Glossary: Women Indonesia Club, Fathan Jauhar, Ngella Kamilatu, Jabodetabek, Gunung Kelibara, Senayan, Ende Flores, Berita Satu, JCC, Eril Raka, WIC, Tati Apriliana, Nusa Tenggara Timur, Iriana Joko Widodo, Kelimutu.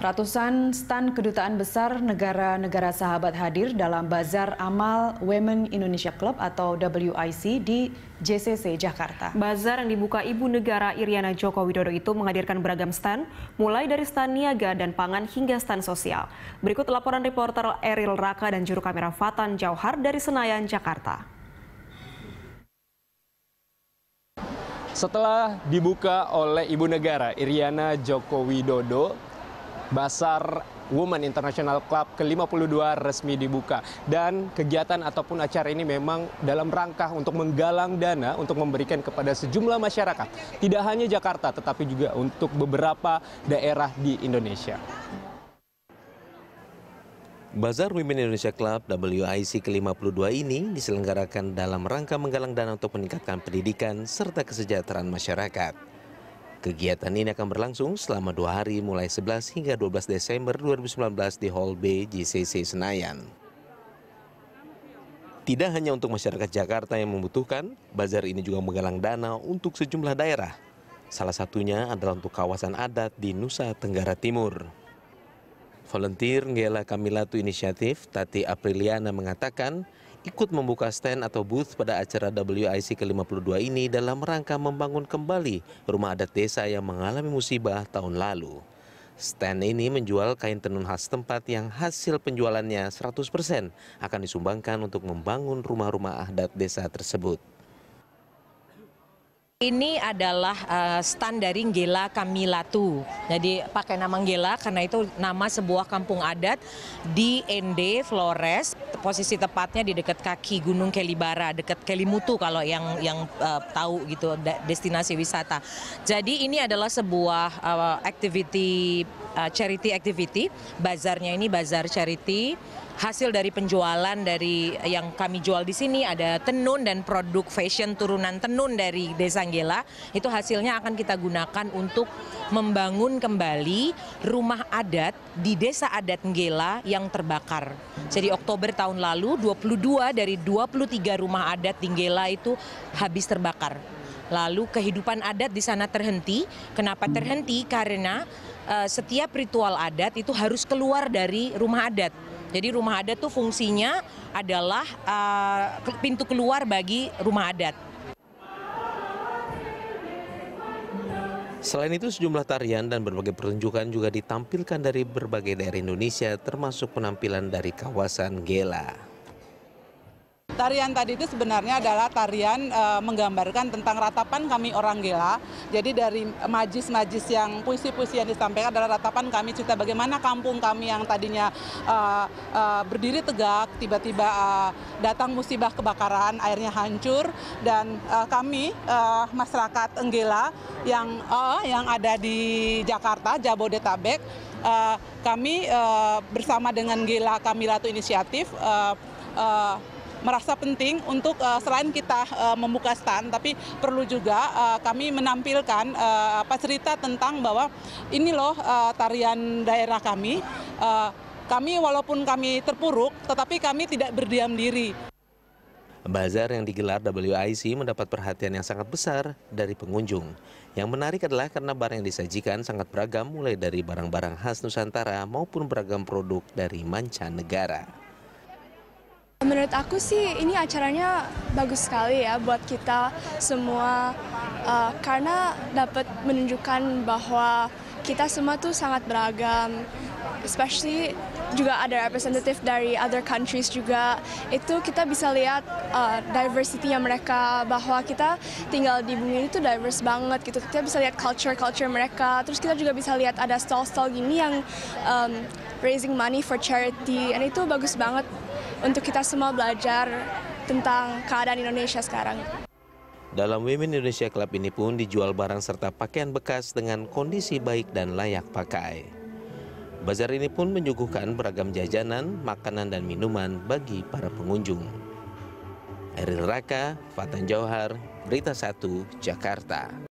Ratusan stan kedutaan besar negara-negara sahabat hadir dalam Bazar Amal Women Indonesia Club atau WIC di JCC, Jakarta. Bazar yang dibuka Ibu Negara Iriana Joko Widodo itu menghadirkan beragam stan, mulai dari stan niaga dan pangan hingga stan sosial. Berikut laporan reporter Eril Raka dan juru kamera Fathan Jauhar dari Senayan, Jakarta. Setelah dibuka oleh Ibu Negara Iriana Joko Widodo, Bazar Women International Club ke-52 resmi dibuka. Dan kegiatan ataupun acara ini memang dalam rangka untuk menggalang dana untuk memberikan kepada sejumlah masyarakat. Tidak hanya Jakarta, tetapi juga untuk beberapa daerah di Indonesia. Bazar Women Indonesia Club WIC ke-52 ini diselenggarakan dalam rangka menggalang dana untuk meningkatkan pendidikan serta kesejahteraan masyarakat. Kegiatan ini akan berlangsung selama 2 hari mulai 11 hingga 12 Desember 2019 di Hall B JCC Senayan. Tidak hanya untuk masyarakat Jakarta yang membutuhkan, bazar ini juga menggalang dana untuk sejumlah daerah. Salah satunya adalah untuk kawasan adat di Nusa Tenggara Timur. Volunteer Ngella Kamilatu Inisiatif Tati Apriliana mengatakan ikut membuka stand atau booth pada acara WIC ke-52 ini dalam rangka membangun kembali rumah adat desa yang mengalami musibah tahun lalu. Stand ini menjual kain tenun khas tempat yang hasil penjualannya 100% akan disumbangkan untuk membangun rumah-rumah adat desa tersebut. Ini adalah stand dari Ngella Kamilatu. Jadi pakai nama Ngella karena itu nama sebuah kampung adat di Ende Flores, posisi tepatnya di dekat kaki Gunung Kelibara, dekat Kelimutu kalau yang tahu gitu destinasi wisata. Jadi ini adalah sebuah charity activity. Bazarnya ini bazar charity. Hasil dari penjualan dari yang kami jual di sini ada tenun dan produk fashion turunan tenun dari Desa Ngella. Itu hasilnya akan kita gunakan untuk membangun kembali rumah adat di Desa Adat Ngella yang terbakar. Jadi Oktober tahun lalu 22 dari 23 rumah adat di Ngella itu habis terbakar. Lalu kehidupan adat di sana terhenti. Kenapa terhenti? Karena setiap ritual adat itu harus keluar dari rumah adat. Jadi rumah adat tuh fungsinya adalah pintu keluar bagi rumah adat. Selain itu sejumlah tarian dan berbagai pertunjukan juga ditampilkan dari berbagai daerah Indonesia termasuk penampilan dari kawasan Ngella. Tarian tadi itu sebenarnya adalah tarian menggambarkan tentang ratapan kami orang Ngella. Jadi dari majis-majis yang puisi-puisi yang disampaikan adalah ratapan kami, cerita bagaimana kampung kami yang tadinya berdiri tegak, tiba-tiba datang musibah kebakaran, airnya hancur. Dan kami, masyarakat Ngella yang ada di Jakarta, Jabodetabek, kami bersama dengan Ngella Kamilatu Inisiatif, merasa penting untuk selain kita membuka stand, tapi perlu juga kami menampilkan cerita tentang bahwa ini loh tarian daerah kami. Kami walaupun kami terpuruk, tetapi kami tidak berdiam diri. Bazar yang digelar WIC mendapat perhatian yang sangat besar dari pengunjung. Yang menarik adalah karena barang yang disajikan sangat beragam, mulai dari barang-barang khas Nusantara maupun beragam produk dari mancanegara. Menurut aku sih ini acaranya bagus sekali ya buat kita semua karena dapat menunjukkan bahwa kita semua tuh sangat beragam, especially juga ada representative dari other countries juga. Itu kita bisa lihat diversity-nya mereka, bahwa kita tinggal di bumi itu diverse banget gitu. Kita bisa lihat culture mereka, terus kita juga bisa lihat ada stall-stall gini yang raising money for charity, dan itu bagus banget untuk kita semua belajar tentang keadaan Indonesia sekarang. Dalam Women Indonesia Club ini pun dijual barang serta pakaian bekas dengan kondisi baik dan layak pakai. Bazar ini pun menyuguhkan beragam jajanan, makanan dan minuman bagi para pengunjung. Eril Raka, Fathan Jauhar, Berita Satu, Jakarta.